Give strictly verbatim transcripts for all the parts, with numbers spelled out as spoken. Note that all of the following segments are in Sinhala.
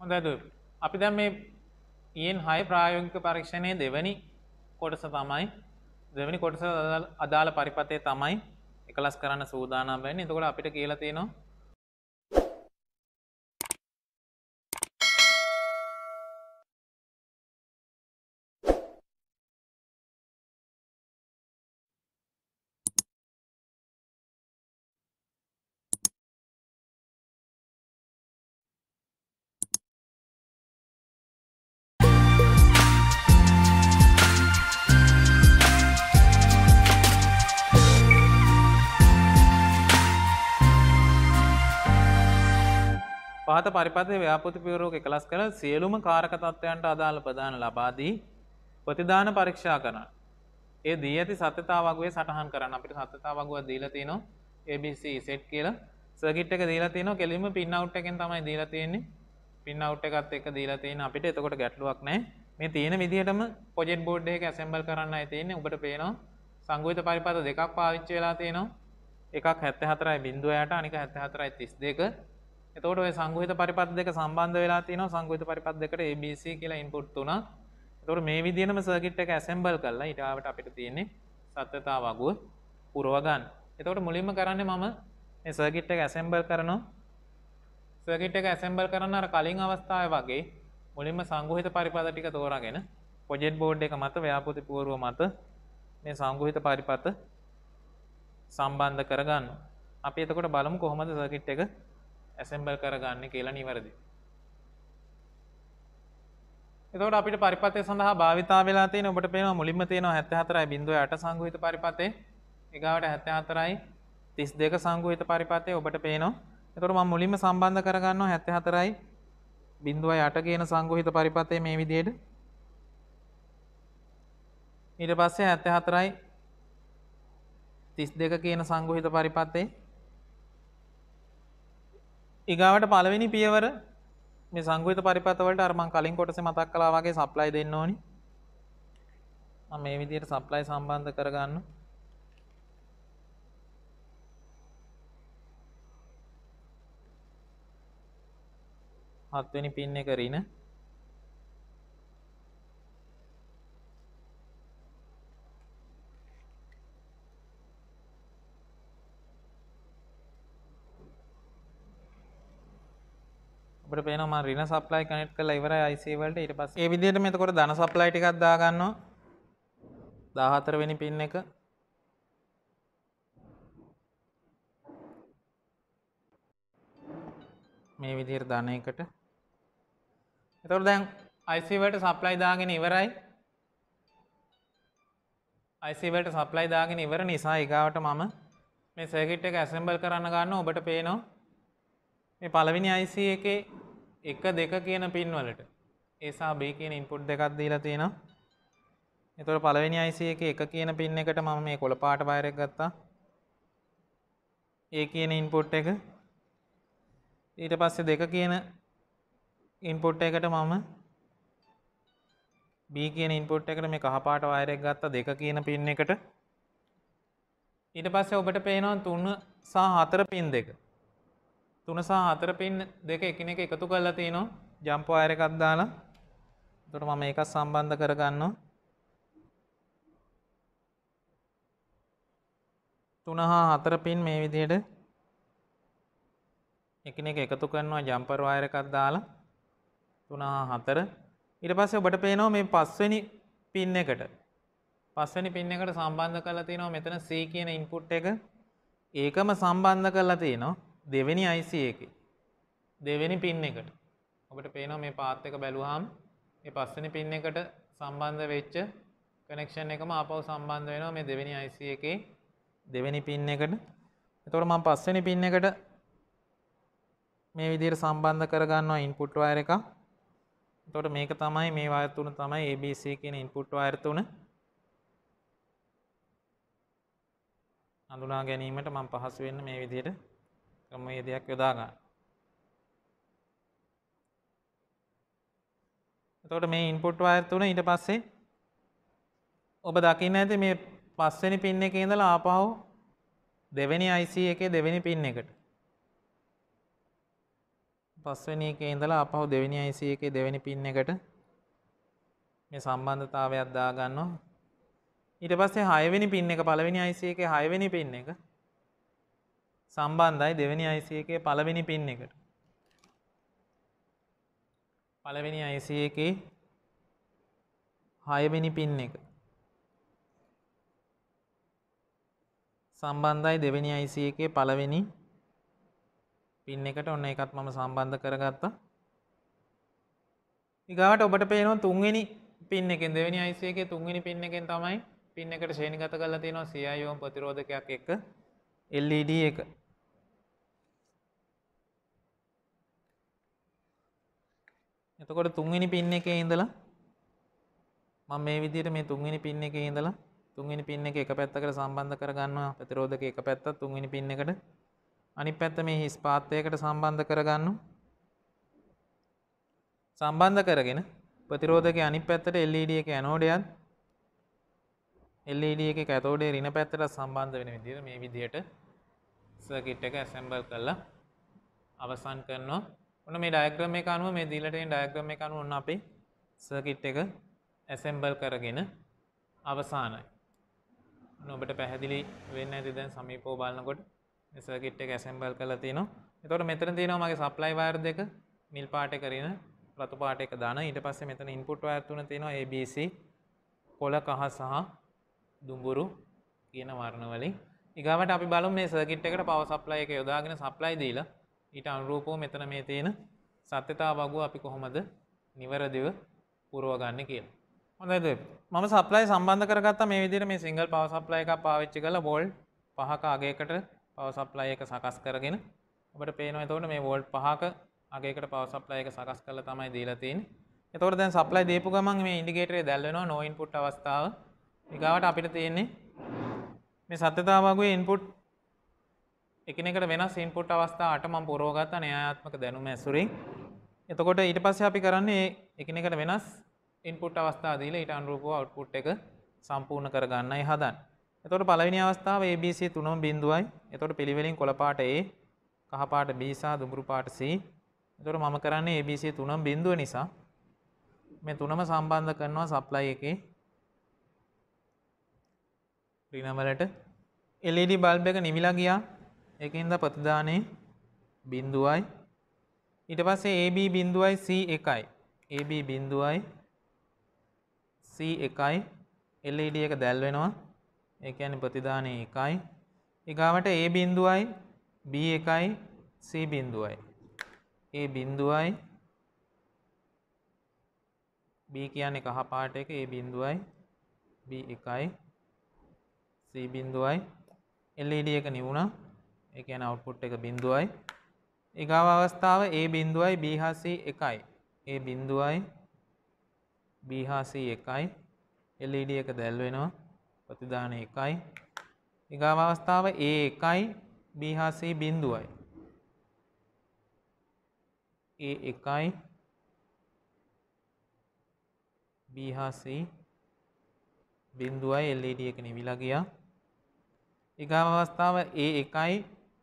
හොඳයිද? අපි දැන් මේ E N හය ප්‍රායෝගික පරීක්ෂණයේ දෙවෙනි කොටස තමයි දෙවෙනි කොටස අදාළ පරිපථයේ තමයි එකලස් කරන්න සූදානම් වෙන්නේ. එතකොට අපිට කියලා තියෙනවා පහත පරිපථයේ ව්‍යාපෘති පියවරක එකලස් කළ සියලුම කාරක තත්ත්වයන්ට අදාළ ප්‍රදාන ලබා දී ප්‍රතිදාන පරීක්ෂා කරනවා. ඒ දී ඇති සත්‍යතාව වගුවේ සටහන් කරන්න. අපිට සත්‍යතාව වගුවක් දීලා තිනවා A B C set කියලා සර්කිට් එක දීලා තිනවා. කෙලින්ම pin out එකෙන් තමයි දීලා තියෙන්නේ. pin out එකත් එක්ක දීලා තියෙන අපිට. එතකොට ගැටලුවක් නැහැ. මේ තියෙන විදිහටම project board එකක assemble කරන්නයි තියෙන්නේ. උඹට පේනවා සංගවිත පරිපථ දෙකක් පාවිච්චි වෙලා තියෙනවා. එකක් හැත්ත හතරයි බිංදුව අට අනික හැත්ත හතරයි තිස් දෙක. එතකොට ඔය සංගවිත පරිපථ දෙක සම්බන්ධ වෙලා තිනවා. සංගවිත පරිපථ දෙකට A B C කියලා ඉන්පුට් තුනක්. එතකොට මේ විදිහේම සර්කිට් එක ඇසෙම්බල් කරලා ඊට ආවට අපිට තියෙන්නේ සත්‍යතාව වගුව පුරව ගන්න. එතකොට මුලින්ම කරන්නේ මම මේ සර්කිට් එක ඇසෙම්බල් කරනවා. සර්කිට් එක ඇසෙම්බල් කරන අර කලින් අවස්ථාවේ වගේ මුලින්ම සංගවිත පරිපථ ටික තෝරාගෙන ප්‍රොජෙක්ට් බෝඩ් එක මත ව්‍යාපෘති පුරව මත මේ සංගවිත පරිපථ සම්බන්ධ කරගන්නවා. අපි එතකොට බලමු කොහොමද සර්කිට් එක ඇසෙම්බල් කරගන්නේ කියලා නිවැරදි. එතකොට අපිට පරිපථය සඳහා භාවිතා වෙලා තියෙන ඔබට පේනවා මුලින්ම තියෙනවා හැත්ත හතරයි බිංදුව අට සංගවිත පරිපථේ. ඊගාවට හැත්ත හතරයි තිස් දෙක සංගවිත පරිපථේ ඔබට පේනවා. එතකොට මම මුලින්ම සම්බන්ධ කරගන්නවා හැත්ත හතරයි බිංදුව අට කියන සංගවිත පරිපථේ මේ විදිහට. ඊට පස්සේ හැත්ත හතරයි තිස් දෙක කියන සංගවිත පරිපථේ ඊගාවට පළවෙනි පියවර මේ සංගවිත පරිපථ වලට අර මම කලින් කොටසේ මතක් කළා වගේ සප්ලයි දෙන්න ඕනි. මම මේ විදිහට සප්ලයි සම්බන්ධ කරගන්න. හත් වෙනි පින් එක ඍණ. අපිට පේනවා මම ඍණ සප්ලයි කනෙක්ට් කරලා ඉවරයි I C වලට. ඊට පස්සේ මේ විදිහට මම එතකොට ධන සප්ලයි ටිකක් දා ගන්නවා දහතර වෙනි පින් එක. මේ විදිහට ධන එකට. එතකොට දැන් I C වලට සප්ලයි දාගෙන ඉවරයි. I C වලට සප්ලයි දාගෙන ඉවර නිසා ඊගාවට මම මේ සර්කිට් එක ඇසෙම්බල් කරන්න ගන්නවා. ඔබට පේනවා මේ පළවෙනි I C එකේ එක දෙක කියන පින් වලට A සහ B කියන ඉන්පුට් දෙකක් දීලා තියෙනවා. එතකොට පළවෙනි I C එකේ එක කියන පින් එකට මම මේ කොළ පාට වයර් එකක් ගත්තා. A කියන ඉන්පුට් එක. ඊට පස්සේ දෙක කියන ඉන්පුට් එකට මම B කියන ඉන්පුට් එකට මේ කහ පාට වයර් එකක් ගත්තා දෙක කියන පින් එකට. ඊට පස්සේ ඔබට පේනවා තුන සහ හතර පින් දෙක. තුන සහ හතර පින් දෙක එකිනෙක එකතු කරලා තිනවා ජම්ප් වයර් එකක් දාලා. එතකොට මම මේකත් සම්බන්ධ කරගන්නවා. තුන හා හතර පින් මේ විදිහට එකිනෙක එකතු කරනවා ජම්පර් වයර් එකක් දාලා. තුන හා හතර. ඊට පස්සේ ඔබට පේනවා මේ පස්වෙනි පින් එකට. පස්වෙනි පින් එකට සම්බන්ධ කරලා තිනවා මෙතන C කියන ඉන්පුට් එක. ඒකම සම්බන්ධ කරලා තිනවා දෙවෙනි I C එකේ දෙවෙනි පින් එකට. ඔබට පේනවා මේ පාත් එක බැලුවාම මේ පස්වෙනි පින් එකට සම්බන්ධ වෙච්ච කනෙක්ෂන් එකම ආපහු සම්බන්ධ වෙනවා මේ දෙවෙනි I C එකේ දෙවෙනි පින් එකට. එතකොට මම පස්වෙනි පින් එකට මේ විදිහට සම්බන්ධ කරගන්නවා ඉන්පුට් වයර් එකක්. එතකොට මේක තමයි මේ වයර් තුන තමයි A B C කියන ඉන්පුට් වයර් තුන. හඳුනා ගැනීමට මම පහසු වෙන්න මේ විදිහට ක්‍රමවේදයක් යොදා ගන්න. එතකොට මේ ඉන්පුට් වයර් තුන ඊට පස්සේ ඔබ දකින්න ඇති මේ පස්වෙනි පින් එකේ ඉඳලා ආපහු දෙවෙනි I C එකේ දෙවෙනි පින් එකට. පස්වෙනි එකේ ඉඳලා ආපහු දෙවෙනි I C එකේ දෙවෙනි පින් එකට මේ සම්බන්ධතාවයක් දා ගන්නවා. ඊට පස්සේ හය වෙනි පින් එක පළවෙනි I C එකේ හය වෙනි පින් එක සම්බන්ධයි දෙවෙනි I C එකේ පළවෙනි පින් එකට. පළවෙනි I C එකේ හය වෙනි පින් එක සම්බන්ධයි දෙවෙනි I C එකේ පළවෙනි පින් එකට. ඔන්න ඒකත් මම සම්බන්ධ කරගත්තා. ඊගාවට ඔබට පේනවා තුන්වෙනි පින් එකෙන් දෙවෙනි I C එකේ තුන්වෙනි පින් එකෙන් තමයි පින් එකට ශ්‍රේණිගත කරලා තියෙනවා C I O M ප්‍රතිරෝධකයක් එක්ක L E D එක. එතකොට තුන්වෙනි පින් එකේ ඉඳලා මම මේ විදිහට මේ තුන්වෙනි පින් එකේ ඉඳලා තුන්වෙනි පින් එක එක පැත්තකට සම්බන්ධ කරගන්නවා. ප්‍රතිරෝධක එක පැත්තත් තුන්වෙනි පින් එකට අනිත් පැත්ත මේ හිස් පාත්‍රයකට සම්බන්ධ කරගන්නවා. සම්බන්ධ කරගෙන ප්‍රතිරෝධකයේ අනිත් පැත්තට L E D එකේ ඇනෝඩයත් L E D එකේ කැතෝඩේ ඍණ පැත්තට සම්බන්ධ වෙන විදිහට මේ විදිහට සර්කිට් එක ඇසෙම්බල් කරලා අවසන් කරනවා. ඔන්න මේ ඩයග්‍රෑම් එක අනුව මේ දීලා තියෙන ඩයග්‍රෑම් එක අනුව ඔන්න අපි සර්කිට් එක ඇසෙම්බල් කරගෙන අවසానයි. ඔබට පැහැදිලි වෙන්න ඇති දැන් සමීපව බලනකොට මේ සර්කිට් එක ඇසෙම්බල් කරලා තිනවා. එතකොට මෙතන තියෙනවා මගේ සප්ලයි වයර් දෙක නිල් පාට කරගෙන රතු පාට එක දාන. ඊට පස්සේ මෙතන ඉන්පුට් වයර් තුන තියෙනවා A B C කොළ කහ සහ දුඹුරු කියන වර්ණ වලින්. ඊගාවට අපි බලමු මේ සර්කිට් එකට පවර් සප්ලයි එක යොදාගෙන සප්ලයි දීලා ඊට අනුරූපව මෙතන මේ තියෙන සත්‍යතාව වගුව අපි කොහොමද නිවැරදිව පුරවගන්නේ කියලා. හොඳයිද? මම සප්ලයි සම්බන්ධ කරගත්තා මේ විදිහට මේ සිංගල් පවර් සප්ලයි එකක් පාවිච්චි කරලා වෝල්ට් පහක අගයකට පවර් සප්ලයි එක සකස් කරගෙන අපිට පේනවා. එතකොට මේ වෝල්ට් පහක අගයකට පවර් සප්ලයි එක සකස් කරලා තමයි දීලා තියෙන්නේ. එතකොට දැන් සප්ලයි දීපු ගමන් මේ ඉන්ඩිකේටරේ දැල් වෙනවා no input අවස්ථාව. ඊගාවට අපිට තියෙන්නේ මේ සත්‍යතාවාගුවේ input එකිනෙකට වෙනස් input අවස්ථා අට මම පුරවගත්තා න්‍යායාත්මක දැනුම ඇසුරින්. එතකොට ඊට පස්සේ අපි කරන්නේ එකිනෙකට වෙනස් ඉන්පුට් අවස්ථා දීලා ඊට අනුරූපව අවුට්පුට් එක සම්පූර්ණ කරගන්නයි හදන්නේ. එතකොට පළවෙනි අවස්ථාව A B C තුනම බිඳුවයි. එතකොට පිළිවෙලින් කොළ පාට A, කහ පාට B සහ දුඹුරු පාට C. එතකොට මම කරන්නේ A B C තුනම බිඳුව නිසා මේ තුනම සම්බන්ධ කරනවා සප්ලයි එකේ ඍණ වලට. L E D බල්බ් එක නිවිලා ගියා. ඒකෙන්ද ප්‍රතිදානය බිඳුවයි. ඊට පස්සේ A B බිඳුවයි C එකයි. A B බිඳුවයි C එකයි. L E D එක දැල් වෙනවා. ඒ කියන්නේ ප්‍රතිදානය එකයි. ඊගාවට A බිඳුවයි B එකයි C බිඳුවයි. A බිඳුවයි B කියන්නේ කහ පාට එක. A බිඳුවයි B එකයි C බිඳුවයි. L E D එක නිවුණා. ඒ කියන්නේ අවුට්පුට් එක බිඳුවයි. ඊගාව අවස්ථාව A බිඳුවයි B හා C එකයි. A බිඳුවයි B හා C එකයි. L E D එක දැල් වෙනවා. ප්‍රතිදාන එකයි. ඊගාව අවස්ථාව A එකයි B හා C බිඳුවයි. A එකයි B හා C බිඳුවයි. L E D එක නිවිලා ගියා. ඊගාව අවස්ථාව A එකයි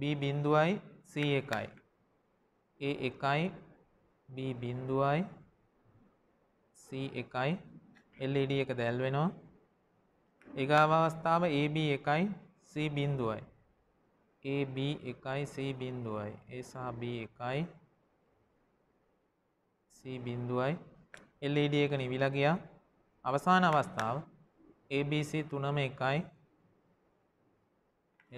B බිඳුවයි C එකයි. A එකයි B බිඳුවයි C එකයි. L E D එක දැල් වෙනවා. ඊගාව අවස්ථාව A B එකයි C බිඳුවයි. A B එකයි C බිඳුවයි. A සහ B එකයි C බිඳුවයි. L E D එක නිවිලා ගියා. අවසාන අවස්ථාව A B C තුනම එකයි.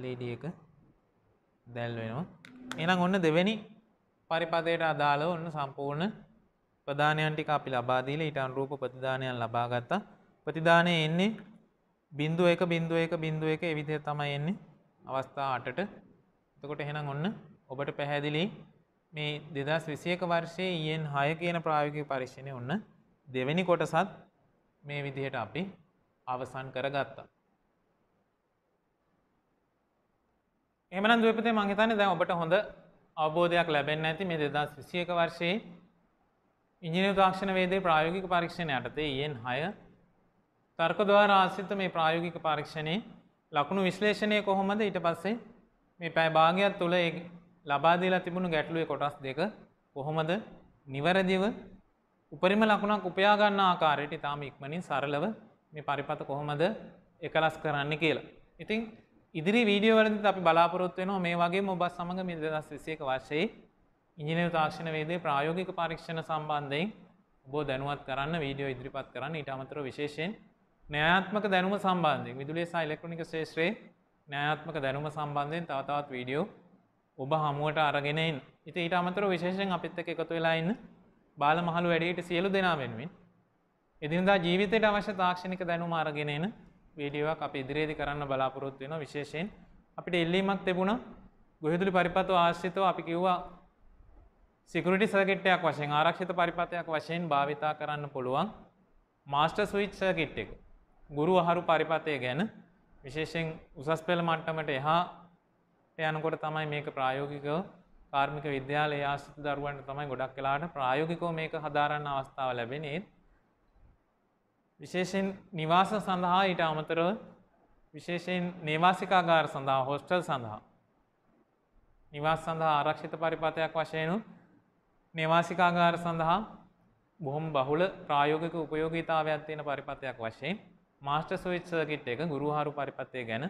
L E D එක දැල් වෙනවා. එහෙනම් ඔන්න දෙවෙනි පරිපදයට අදාළව ඔන්න සම්පූර්ණ ප්‍රදානයන් ටික අපි ලබා දීලා ඊට අනුරූප ප්‍රතිදානයන් ලබා ගත්තා. ප්‍රතිදානය එන්නේ බිංදුව එක බිංදුව එක බිංදුව එක ඒ විදිහට තමයි එන්නේ අවස්ථා අටට. එතකොට එහෙනම් ඔන්න ඔබට පැහැදිලි මේ දෙදාස් විසිඑක වර්ෂයේ E N හය කියන ප්‍රායෝගික පරීක්ෂණයේ ඔන්න දෙවෙනි කොටසත් මේ විදිහට අපි අවසන් කරගත්තා. එහෙමනම් දුවපතේ මම හිතන්නේ දැන් ඔබට හොඳ අවබෝධයක් ලැබෙන්න ඇති මේ දෙදාස් විසිඑක වර්ෂයේ ඉංජිනේරු තාක්ෂණ වේදයේ ප්‍රායෝගික පරීක්ෂණ යටතේ E N හය තර්ක ද්වාර ආශ්‍රිත මේ ප්‍රායෝගික පරීක්ෂණයේ ලකුණු විශ්ලේෂණය කොහොමද ඊට පස්සේ මේ පැය භාගයක් තුළ ලබා දීලා තිබුණු ගැටලුවේ කොටස් දෙක කොහොමද නිවැරදිව උපරිම ලකුණක් උපයා ගන්න ආකාරයට ඊටාම ඉක්මනින් සරලව මේ පරිපත කොහොමද එකලස් කරන්න කියලා. ඉතින් ඉදිරි වීඩියෝ වලදීත් අපි බලාපොරොත්තු වෙනවා මේ වගේම ඔබත් සමග මේ දෙදහස් විසිඑක වර්ෂයේ ඉංජිනේරු තාක්ෂණ වේදයේ ප්‍රායෝගික පරීක්ෂණ සම්බන්ධයෙන් ඔබ දැනුවත් කරන්න වීඩියෝ ඉදිරිපත් කරන්න. ඊට අමතරව විශේෂයෙන් න්‍යායාත්මක දැනුම සම්බන්ධයෙන් විදුලිය සහ ඉලෙක්ට්‍රොනික ශාස්ත්‍රයේ න්‍යායාත්මක දැනුම සම්බන්ධයෙන් තව තවත් වීඩියෝ ඔබ හමුවට අරගෙන එන්න. ඉතින් ඊට අමතරව විශේෂයෙන් අපිත් එක්ක එකතු වෙලා ඉන්න බාල මහලු වැඩිහිටි සියලු දෙනා වෙනුවෙන් එදිනදා ජීවිතයට අවශ්‍ය තාක්ෂණික දැනුම අරගෙන එන වීඩියෝවක් අපි ඉදිරියේදී කරන්න බලාපොරොත්තු වෙනවා. විශේෂයෙන් අපිට එල්ලීමක් තිබුණා ගොහිදුලි පරිපතව ආශ්‍රිතව අපි කිව්වා සිකියුරිටි සර්කිට් එකක් වශයෙන් ආරක්ෂිත පරිපතයක් වශයෙන් භාවිතා කරන්න පුළුවන් මාස්ටර් ස්විච් සර්කිට් එක. ගුරු අහරු පරිපතය ගැන විශේෂයෙන් උසස් පෙළ මට්ටමට එහාට යනකොට තමයි මේක ප්‍රායෝගිකව කාර්මික විද්‍යාලයේ ආශ්‍රිත දරුවන්ට තමයි ගොඩක් වෙලාට ප්‍රායෝගිකව මේක හදාරන්න අවස්ථාව ලැබෙන්නේ. විශේෂයෙන් නිවාස සඳහා ඊට අමතරව විශේෂයෙන් නේවාසිකාගාර සඳහා හොස්ටල් සඳහා නිවාස සඳහා ආරක්ෂිත පරිපතයක් වශයෙන් නේවාසිකාගාර සඳහා බොහොම බහුල ප්‍රායෝගික උපයෝගීතාවයක් තියෙන පරිපතයක් වශයෙන් මාස්ටර් ස්විච් සර්කිට් එක ගුරුහාරු පරිපතය ගැන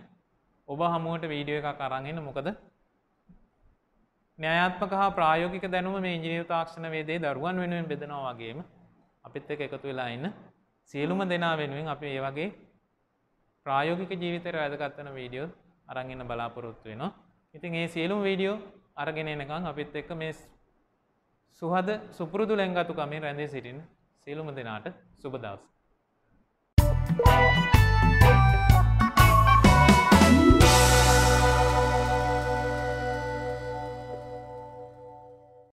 ඔබ හමුවට වීඩියෝ එකක් අරන් එන්න. මොකද න්‍යායාත්මක හා ප්‍රායෝගික දැනුම මේ ඉංජිනේරු තාක්ෂණ වේදයේ දරුවන් වෙනුවෙන් බෙදනවා වගේම අපිත් එක්ක එකතු වෙලා ඉන්න සියලුම දෙනා වෙනුවෙන් අපි මේ වගේ ප්‍රායෝගික ජීවිතේ වැදගත් වෙන වීඩියෝ අරන් එන්න බලාපොරොත්තු වෙනවා. ඉතින් මේ සියලුම වීඩියෝ අරගෙන එනකන් අපිත් එක්ක මේ සුහද සුපුරුදු ලැංගතුකමින් රැඳී සිටින්න සියලුම දෙනාට සුබ දවසක්. Bye.